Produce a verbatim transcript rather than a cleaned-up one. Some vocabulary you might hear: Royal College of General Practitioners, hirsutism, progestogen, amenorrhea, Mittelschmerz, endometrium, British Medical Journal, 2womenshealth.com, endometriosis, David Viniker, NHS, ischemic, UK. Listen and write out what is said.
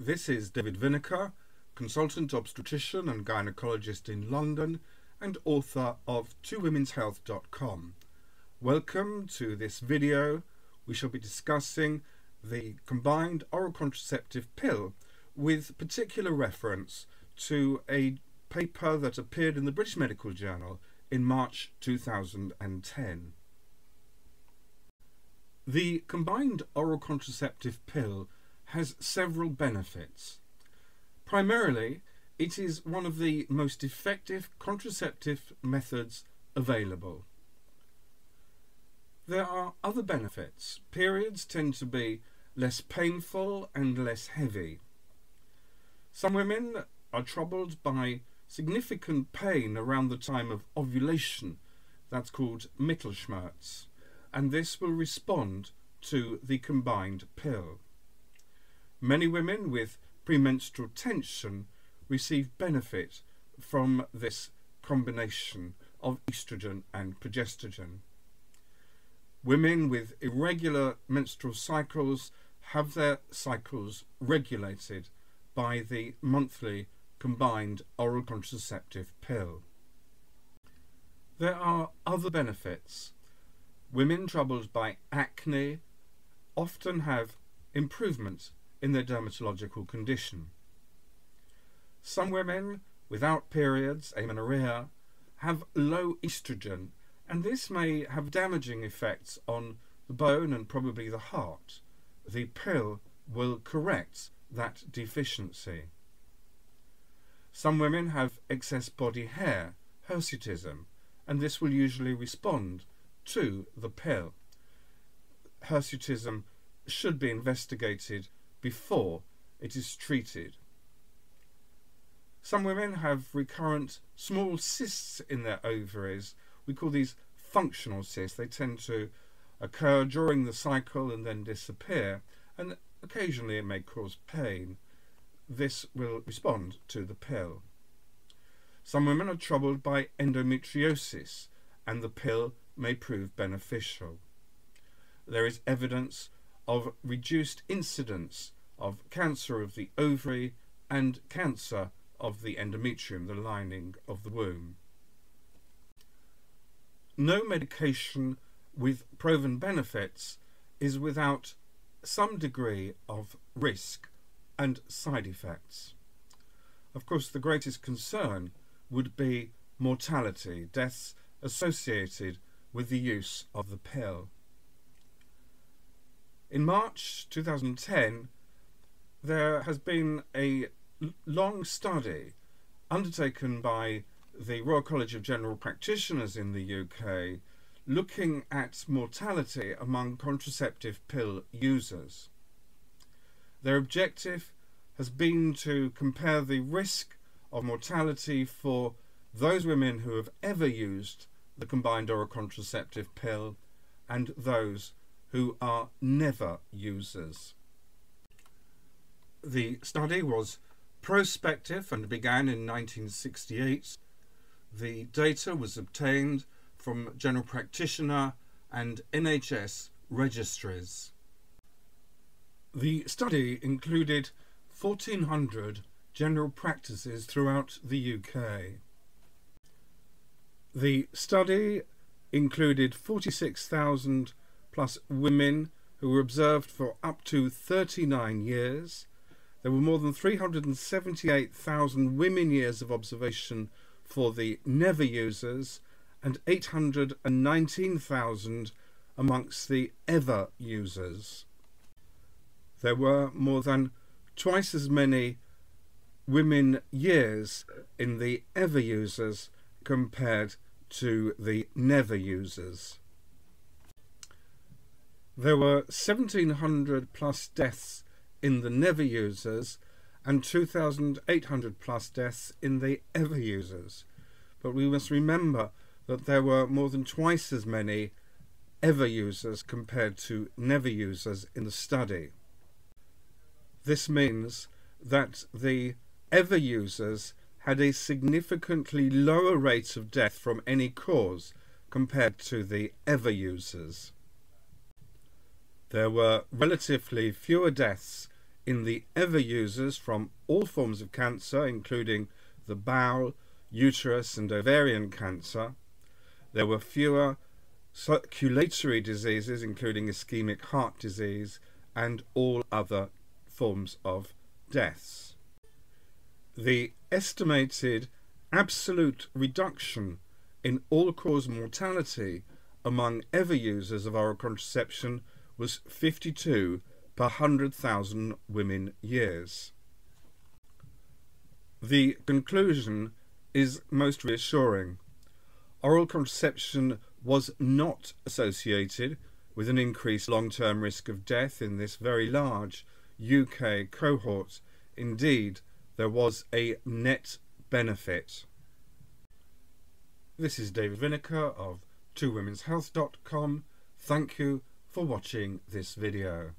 This is David Viniker, consultant obstetrician and gynecologist in London and author of two women's health dot com. Welcome to this video. We shall be discussing the combined oral contraceptive pill with particular reference to a paper that appeared in the British Medical Journal in March two thousand ten. The combined oral contraceptive pill has several benefits. Primarily, it is one of the most effective contraceptive methods available. There are other benefits. Periods tend to be less painful and less heavy. Some women are troubled by significant pain around the time of ovulation. That's called Mittelschmerz, and this will respond to the combined pill. Many women with premenstrual tension receive benefit from this combination of estrogen and progestogen. Women with irregular menstrual cycles have their cycles regulated by the monthly combined oral contraceptive pill. There are other benefits. Women troubled by acne often have improvement in their dermatological condition. Some women without periods, amenorrhea, have low estrogen, and this may have damaging effects on the bone and probably the heart. The pill will correct that deficiency. Some women have excess body hair, hirsutism, and this will usually respond to the pill. Hirsutism should be investigated before it is treated. Some women have recurrent small cysts in their ovaries. We call these functional cysts. They tend to occur during the cycle and then disappear, and occasionally it may cause pain. This will respond to the pill. Some women are troubled by endometriosis, and the pill may prove beneficial. There is evidence of reduced incidence of cancer of the ovary and cancer of the endometrium, the lining of the womb. No medication with proven benefits is without some degree of risk and side effects. Of course, the greatest concern would be mortality, deaths associated with the use of the pill. In March two thousand ten, there has been a long study undertaken by the Royal College of General Practitioners in the U K looking at mortality among contraceptive pill users. Their objective has been to compare the risk of mortality for those women who have ever used the combined oral contraceptive pill and those who are never users. The study was prospective and began in nineteen sixty-eight. The data was obtained from general practitioner and N H S registries. The study included fourteen hundred general practices throughout the U K. The study included forty-six thousand plus women who were observed for up to thirty-nine years. There were more than three hundred seventy-eight thousand women years of observation for the never users and eight hundred nineteen thousand amongst the ever users. There were more than twice as many women years in the ever users compared to the never users. There were seventeen hundred plus deaths in the never users and two thousand eight hundred plus deaths in the ever users. But we must remember that there were more than twice as many ever users compared to never users in the study. This means that the ever users had a significantly lower rate of death from any cause compared to the ever users. There were relatively fewer deaths in the ever users from all forms of cancer, including the bowel, uterus and ovarian cancer. There were fewer circulatory diseases, including ischemic heart disease and all other forms of deaths. The estimated absolute reduction in all-cause mortality among ever users of oral contraception was fifty-two per one hundred thousand women years. The conclusion is most reassuring. Oral contraception was not associated with an increased long-term risk of death in this very large U K cohort. Indeed, there was a net benefit. This is David Viniker of two women's health dot com. Thank you for watching this video.